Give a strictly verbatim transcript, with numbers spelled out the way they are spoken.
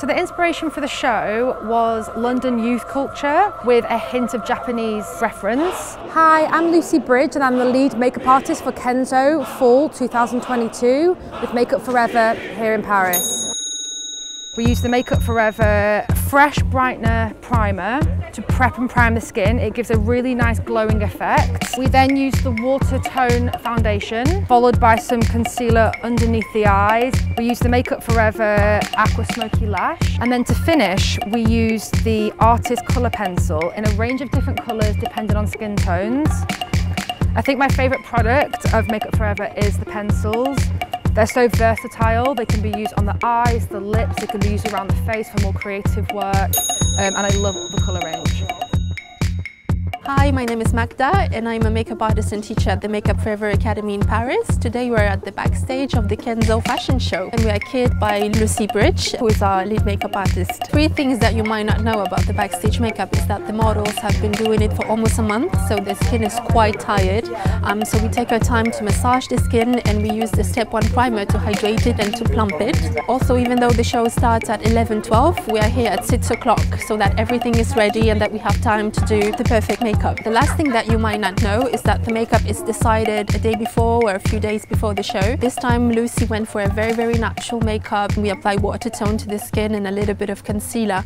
So the inspiration for the show was London youth culture with a hint of Japanese reference. Hi, I'm Lucy Bridge and I'm the lead makeup artist for Kenzo Fall two thousand twenty-two with Make Up For Ever here in Paris. We use the Make Up For Ever Fresh Brightener Primer to prep and prime the skin. It gives a really nice glowing effect. We then use the Watertone foundation, followed by some concealer underneath the eyes. We use the Make Up For Ever Aqua Smoky Lash. And then to finish, we use the ArtistColorPencil in a range of different colours depending on skin tones. I think my favourite product of Make Up For Ever is the pencils. They're so versatile. They can be used on the eyes, the lips, they can be used around the face for more creative work, um, and I love the colour range. Hi, my name is Magda and I'm a makeup artist and teacher at the Make Up For Ever Academy in Paris. Today we're at the backstage of the Kenzo fashion show and we are catered by Lucy Bridge, who is our lead makeup artist. Three things that you might not know about the backstage makeup is that the models have been doing it for almost a month, so their skin is quite tired. Um, so we take our time to massage the skin and we use the step one primer to hydrate it and to plump it. Also, even though the show starts at eleven twelve, we are here at six o'clock so that everything is ready and that we have time to do the perfect makeup. Makeup. The last thing that you might not know is that the makeup is decided a day before or a few days before the show. This time Lucy went for a very very natural makeup. We apply water tone to the skin and a little bit of concealer.